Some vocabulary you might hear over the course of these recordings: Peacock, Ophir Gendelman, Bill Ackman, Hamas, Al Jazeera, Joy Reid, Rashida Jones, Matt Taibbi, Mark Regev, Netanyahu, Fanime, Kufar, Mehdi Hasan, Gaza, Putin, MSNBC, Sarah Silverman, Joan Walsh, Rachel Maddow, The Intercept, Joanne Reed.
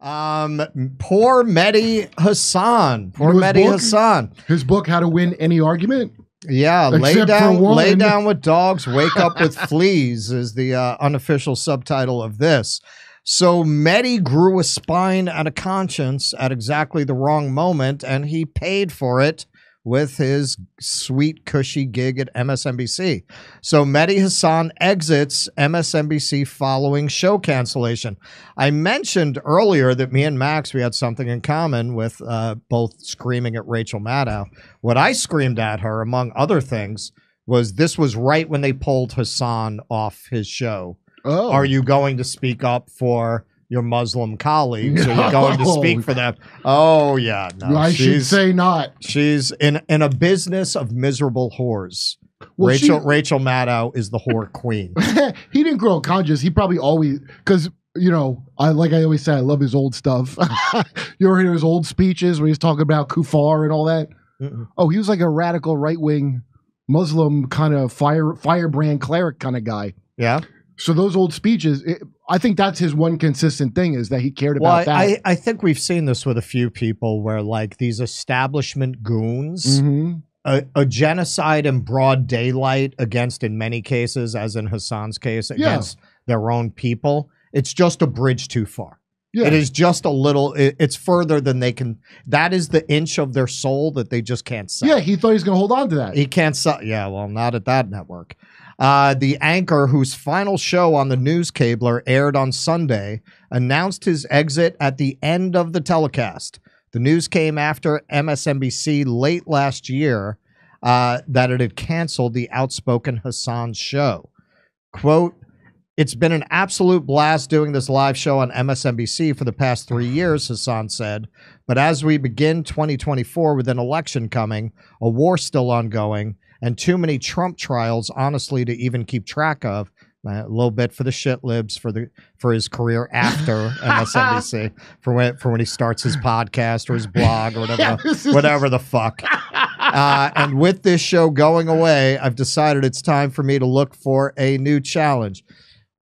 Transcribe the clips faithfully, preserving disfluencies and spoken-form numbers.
Um, poor Mehdi Hasan. Poor Mehdi book, Hasan. His book, How to Win Any Argument. Yeah, Except lay down, lay down with dogs, wake up with fleas is the uh, unofficial subtitle of this. So Mehdi grew a spine and a conscience at exactly the wrong moment, and he paid for it with his sweet, cushy gig at M S N B C. So Mehdi Hasan exits M S N B C following show cancellation. I mentioned earlier that me and Max, we had something in common with uh, both screaming at Rachel Maddow. What I screamed at her, among other things, was this was right when they pulled Hasan off his show. Oh. Are you going to speak up for your Muslim colleagues? No. Are you going to speak for them? Oh, yeah. No, I should say not. She's in, in a business of miserable whores. Well, Rachel she, Rachel Maddow is the whore queen. He didn't grow conscious. He probably always, because, you know, I like I always say, I love his old stuff. You ever hear his old speeches where he's talking about Kufar and all that? Mm-mm. Oh, he was like a radical right-wing Muslim kind of fire firebrand cleric kind of guy. Yeah. So those old speeches, it, I think that's his one consistent thing is that he cared about well, that. I, I think we've seen this with a few people where like these establishment goons, mm-hmm. a, a genocide in broad daylight against, in many cases, as in Hasan's case, against yeah. their own people. It's just a bridge too far. Yeah. It is just a little, it, it's further than they can, that is the inch of their soul that they just can't sell. Yeah, he thought he was going to hold on to that. He can't sell, yeah, well, not at that network. Uh, the anchor, whose final show on the news cabler aired on Sunday, announced his exit at the end of the telecast. The news came after M S N B C late last year uh, that it had canceled the outspoken Hasan show. Quote, "It's been an absolute blast doing this live show on M S N B C for the past three years, Hasan said. But as we begin twenty twenty-four with an election coming, a war still ongoing, and too many Trump trials, honestly, to even keep track of. A little bit for the shit libs for the for his career after M S N B C, for when for when he starts his podcast or his blog or whatever, yeah, whatever the fuck. Uh, and with this show going away, I've decided it's time for me to look for a new challenge.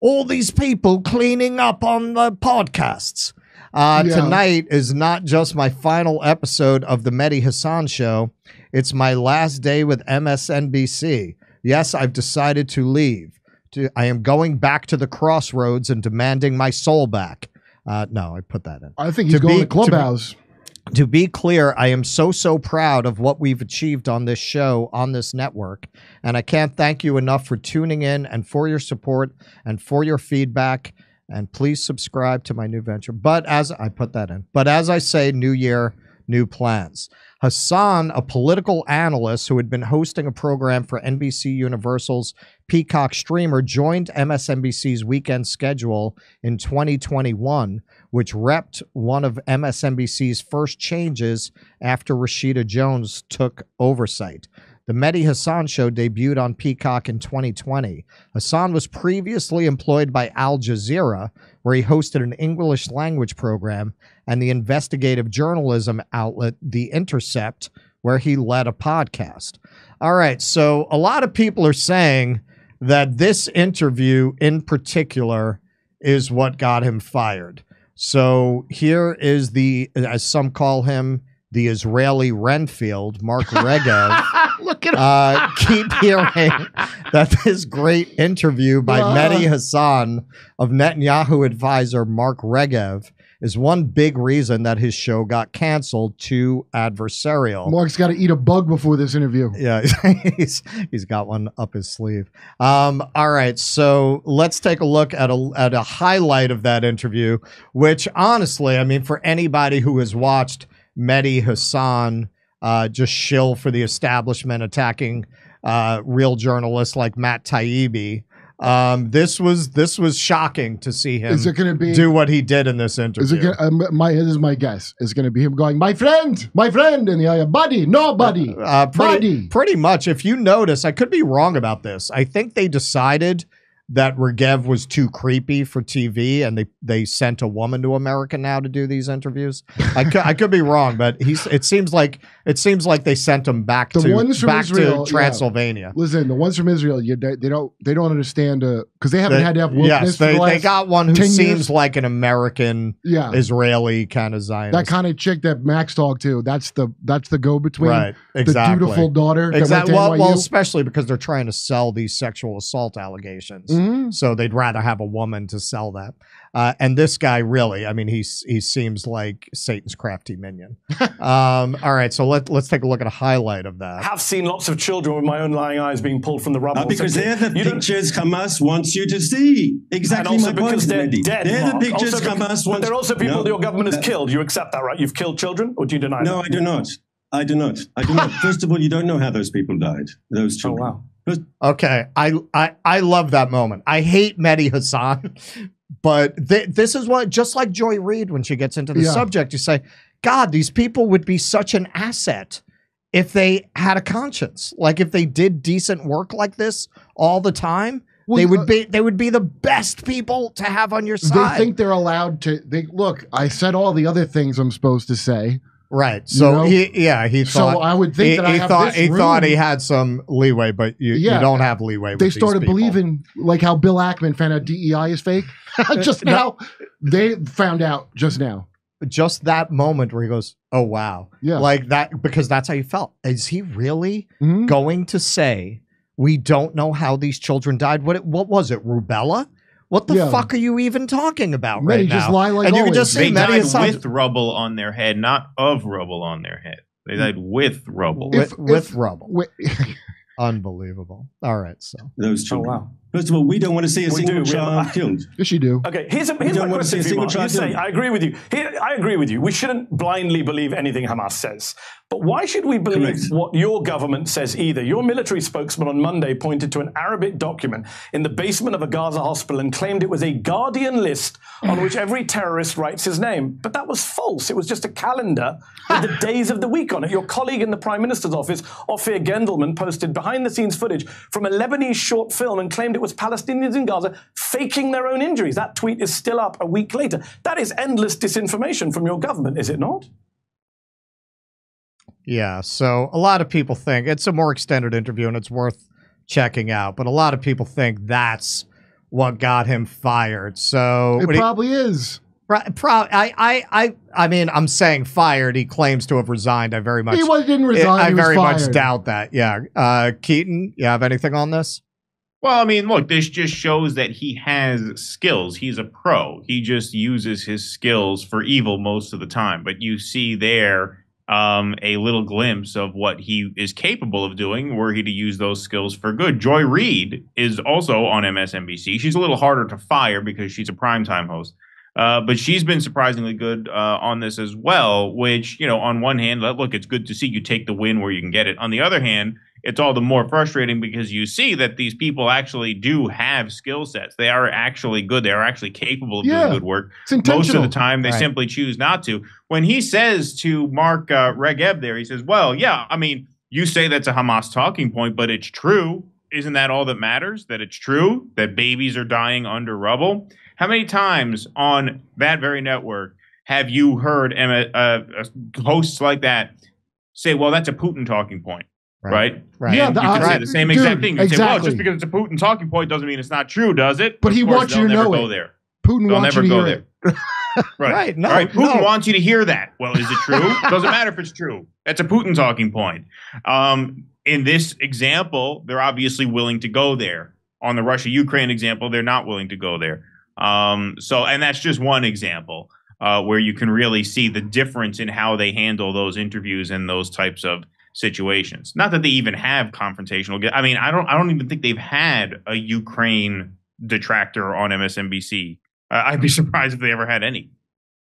All these people cleaning up on the podcasts. Uh, yeah. Tonight is not just my final episode of the Mehdi Hasan show. It's my last day with M S N B C. Yes, I've decided to leave. To, I am going back to the crossroads and demanding my soul back. Uh, no, I put that in. I think he's to going be, to Clubhouse. To be, to be clear, I am so, so proud of what we've achieved on this show, on this network. And I can't thank you enough for tuning in and for your support and for your feedback. And please subscribe to my new venture. But as I put that in, but as I say, new year, new plans. Hasan, a political analyst who had been hosting a program for N B C Universal's Peacock streamer, joined M S N B C's weekend schedule in twenty twenty-one, which repped one of M S N B C's first changes after Rashida Jones took oversight. The Mehdi Hasan show debuted on Peacock in twenty twenty. Hasan was previously employed by Al Jazeera, where he hosted an English language program, and the investigative journalism outlet, The Intercept, where he led a podcast. All right, so a lot of people are saying that this interview in particular is what got him fired. So here is the, as some call him, the Israeli Renfield, Mark Regev. Look at him. Uh, keep hearing that this great interview by uh. Mehdi Hasan of Netanyahu advisor Mark Regev is one big reason that his show got canceled, too adversarial. Mark's got to eat a bug before this interview. Yeah, he's, he's got one up his sleeve. Um, all right, so let's take a look at a, at a highlight of that interview, which honestly, I mean, for anybody who has watched Mehdi Hasan uh, just shill for the establishment, attacking uh, real journalists like Matt Taibbi. Um, this was this was shocking to see him is it gonna be, do what he did in this interview. Is it gonna, um, my this is my guess. It's going to be him going, my friend, my friend, and the other buddy, no buddy, uh, uh, pretty, buddy. Pretty much. If you notice, I could be wrong about this. I think they decided that Regev was too creepy for T V, and they they sent a woman to America now to do these interviews. I could, I could be wrong, but he's. It seems like it seems like they sent him back the to ones from back Israel, to Transylvania. Yeah. Listen, the ones from Israel, you, they, they don't they don't understand because uh, they haven't they, had to have wokeness. Yes, they, for the last they got one who seems years. Like an American, yeah. Israeli kind of Zionist. That kind of chick that Max talked to. That's the that's the go between. Right, exactly. The dutiful daughter. Exactly. Well, well, especially because they're trying to sell these sexual assault allegations. Mm. Mm-hmm. So they'd rather have a woman to sell that. Uh, and this guy, really, I mean, he's, he seems like Satan's crafty minion. um, all right, so let, let's take a look at a highlight of that. I've seen lots of children with my own lying eyes being pulled from the rubble. Uh, because they're the you pictures don't... Hamas wants you to see. Exactly my point, they're Mehdi. Dead, they're Mark. The pictures also Hamas wants... But they're also people no, that your government has that... killed. You accept that, right? You've killed children, or do you deny no, that? No, I do not. I do not. I do not. First of all, you don't know how those people died, those children. Oh, wow. Okay, I, I I love that moment. I hate Mehdi Hasan, but th this is what, just like Joy Reid, when she gets into the yeah. subject, you say, God, these people would be such an asset if they had a conscience. Like if they did decent work like this all the time, well, they would uh, be they would be the best people to have on your side. They think they're allowed to. They look. I said all the other things I'm supposed to say. Right. So you know? he, yeah, he thought. So I would think he, that I he have thought this he room. thought he had some leeway, but you, yeah. you don't have leeway. With they started these believing, like how Bill Ackman found out D E I is fake. just now, they found out just now. Just that moment where he goes, "Oh wow!" Yeah, like that because that's how you felt. Is he really mm-hmm. going to say we don't know how these children died? What? What was it? Rubella? What the yeah. fuck are you even talking about Mehdi right just now? Lie like and you always. Can just see they Mehdi died with rubble on their head, not of rubble on their head. They died with rubble. If, with, if, with rubble. With Unbelievable. All right, so those children. Oh, wow. First of all, we don't want to see a we single do. child killed. Yes, you do. Okay, here's a here's my question to you, Mark. You say, I agree with you. Here, I agree with you. We shouldn't blindly believe anything Hamas says. But why should we believe Correct. what your government says either? Your military spokesman on Monday pointed to an Arabic document in the basement of a Gaza hospital and claimed it was a Guardian list on which every terrorist writes his name. But that was false. It was just a calendar with the days of the week on it. Your colleague in the Prime Minister's office, Ophir Gendelman, posted behind-the-scenes footage from a Lebanese short film and claimed it was Palestinians in Gaza faking their own injuries. That tweet is still up a week later. That is endless disinformation from your government, is it not? Yeah, so a lot of people think it's a more extended interview and it's worth checking out, but a lot of people think that's what got him fired. So it probably he, is. Right, pro I, I, I, I mean, I'm saying fired. He claims to have resigned. I very much he didn't resign. I, I he was very fired. much doubt that. Yeah, uh, Keaton, you have anything on this? Well, I mean, look, this just shows that he has skills. He's a pro. He just uses his skills for evil most of the time. But you see there. Um, a little glimpse of what he is capable of doing were he to use those skills for good. Joy Reid is also on M S N B C. She's a little harder to fire because she's a primetime host. Uh, but she's been surprisingly good uh, on this as well, which, you know, on one hand, look, it's good to see you take the win where you can get it. On the other hand, it's all the more frustrating because you see that these people actually do have skill sets. They are actually good. They are actually capable of yeah, doing good work. Most of the time, they right. simply choose not to. When he says to Mark uh, Regev there, he says, well, yeah, I mean, you say that's a Hamas talking point, but it's true. Isn't that all that matters? That it's true? That babies are dying under rubble? How many times on that very network have you heard uh, uh, hosts like that say, well, that's a Putin talking point? Right. Right. right. Yeah, the, you can I, say the same dude, exact thing. You exactly. say, well, just because it's a Putin talking point doesn't mean it's not true, does it? But of he course, wants you to know it. There. Putin they'll wants never you to go hear there. It. Right. right. No. All right. Putin no. wants you to hear that. Well, is it true? Doesn't matter if it's true. That's a Putin talking point. Um, in this example, they're obviously willing to go there. On the Russia-Ukraine example, they're not willing to go there. Um, so, and that's just one example uh, where you can really see the difference in how they handle those interviews and those types of situations. Not that they even have confrontational. I mean, I don't. I don't even think they've had a Ukraine detractor on M S N B C. Uh, I'd be surprised if they ever had any.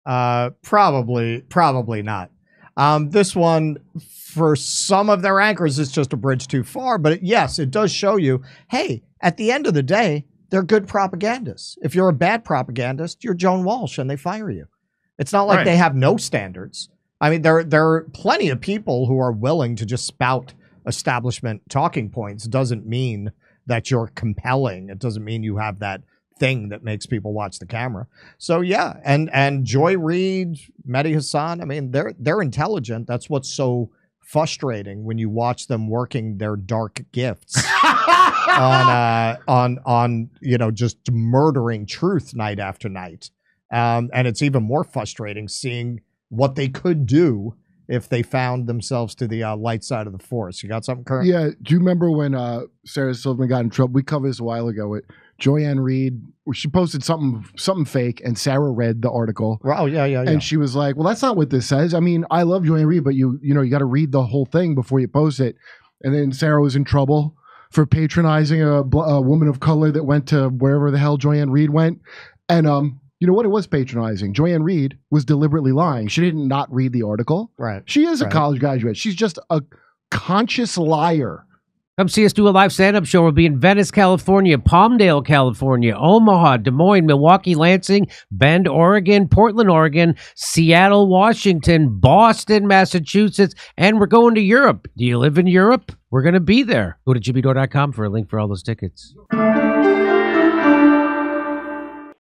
Uh, probably, probably not. Um, this one, for some of their anchors, is just a bridge too far. But it, yes, it does show you. Hey, at the end of the day, they're good propagandists. If you're a bad propagandist, you're Joan Walsh, and they fire you. It's not like right. they have no standards. I mean, there, there are plenty of people who are willing to just spout establishment talking points. Doesn't mean that you're compelling. It doesn't mean you have that thing that makes people watch the camera. So yeah, and and Joy Reid, Mehdi Hasan, I mean, they're they're intelligent. That's what's so frustrating when you watch them working their dark gifts on uh, on on you know, just murdering truth night after night. Um, and it's even more frustrating seeing what they could do if they found themselves to the uh, light side of the force. You got something, current? Yeah. Do you remember when uh, Sarah Silverman got in trouble? We covered this a while ago with Joanne Reed. She posted something something fake, and Sarah read the article. Oh, yeah, yeah, yeah. And she was like, well, that's not what this says. I mean, I love Joanne Reed, but you, you know, you got to read the whole thing before you post it. And then Sarah was in trouble for patronizing a, a woman of color that went to wherever the hell Joanne Reed went. And, um, you know what? It was patronizing. Joanne Reed was deliberately lying. She didn't not read the article. Right. She is right. a college graduate. She's just a conscious liar. Come see us do a live stand-up show. We'll be in Venice, California, Palmdale, California, Omaha, Des Moines, Milwaukee, Lansing, Bend, Oregon, Portland, Oregon, Seattle, Washington, Boston, Massachusetts, and we're going to Europe. Do you live in Europe? We're going to be there. Go to jimmy dore dot com for a link for all those tickets.